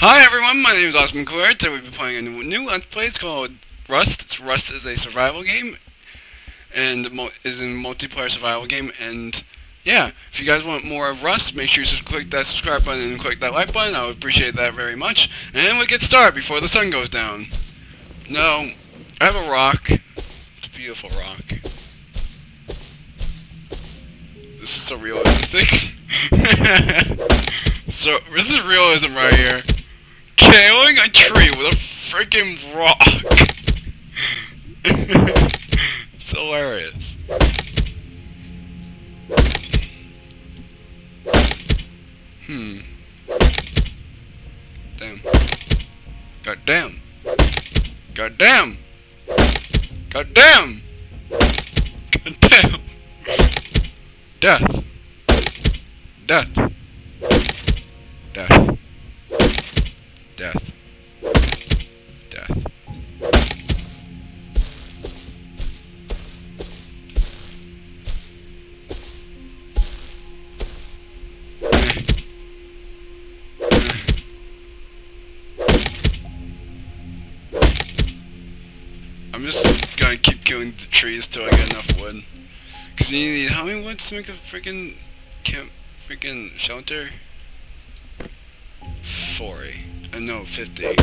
Hi everyone, my name is Austin McClure. Today we'll be playing a new Let's Play. It's called Rust. Rust is a survival game, and is a multiplayer survival game, and yeah, if you guys want more of Rust, make sure you click that subscribe button and click that like button. I would appreciate that very much, and we'll get started before the sun goes down. No, I have a rock. It's a beautiful rock. This is so realistic. So, this is realism right here. Killing a tree with a freaking rock. It's hilarious. Damn. God damn. God damn. God damn. God damn. Death. Death. Death. Death. Death. I'm just gonna keep killing the trees till I get enough wood. Cause you need how many woods to make a freaking camp, freaking shelter? 40. No, 50.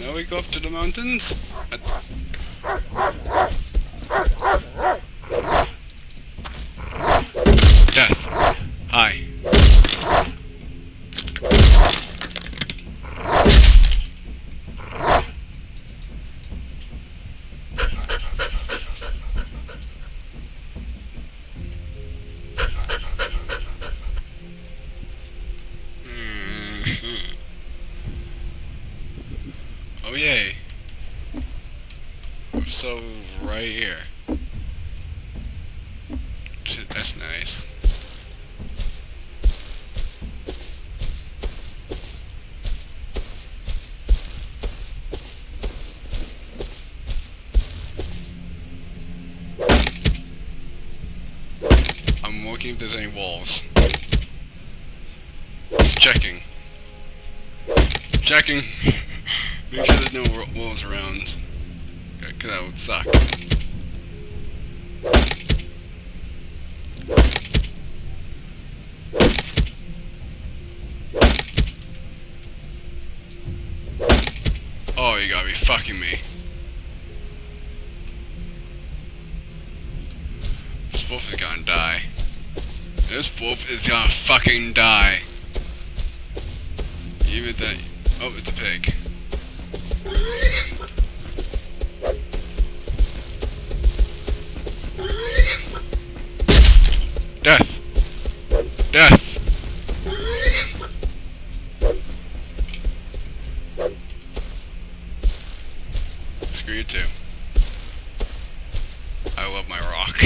Now we go up to the mountains. Death. Hi. Oh yay. So right here. That's nice. I'm looking if there's any walls. Just checking. Checking. Make sure there's no walls around, because that would suck. Oh, you gotta be fucking me. This wolf is gonna die. This wolf is gonna fucking die. Even that... Oh, it's a pig. Death. Death. Screw you too. I love my rock.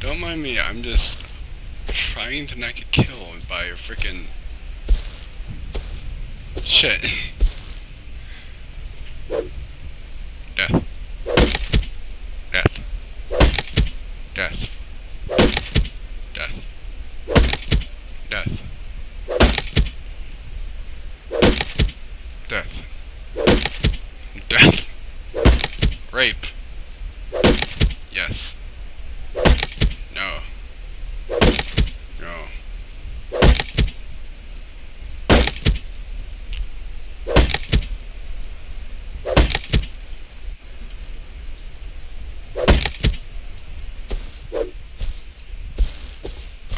Don't mind me, I'm just trying to not get killed by a frickin' shit. Death. Death. Death. Death. Death. Death. Death. Rape. Yes. No. No.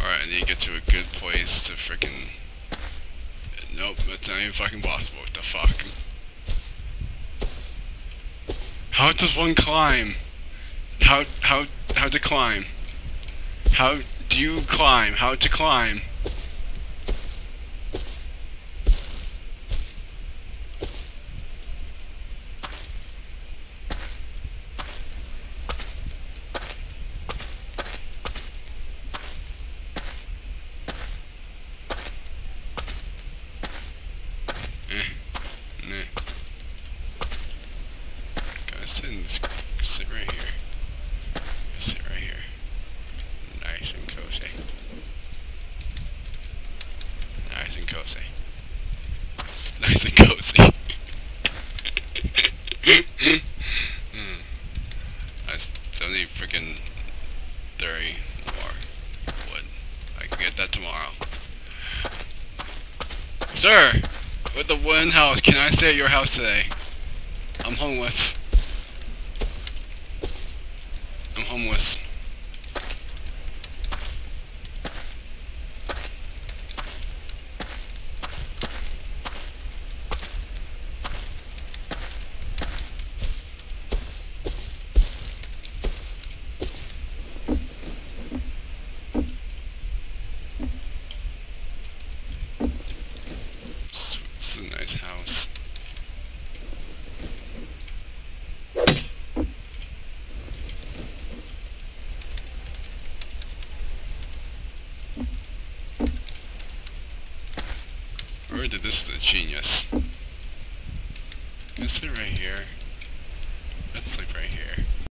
I need to get to a good place to frickin'... Nope, that's not even fucking possible. What the fuck? How does one climb? How to climb? How do you climb? How to climb? sit right here. I'm gonna sit right here. Nice and cozy. Nice and cozy. Nice and cozy. I still need freaking 30 more wood. I can get that tomorrow. Sir! With the wooden house, can I stay at your house today? I'm homeless. I'm homeless. It's a nice house. Where did this is a genius? Can I sit right here? Let's sleep right here.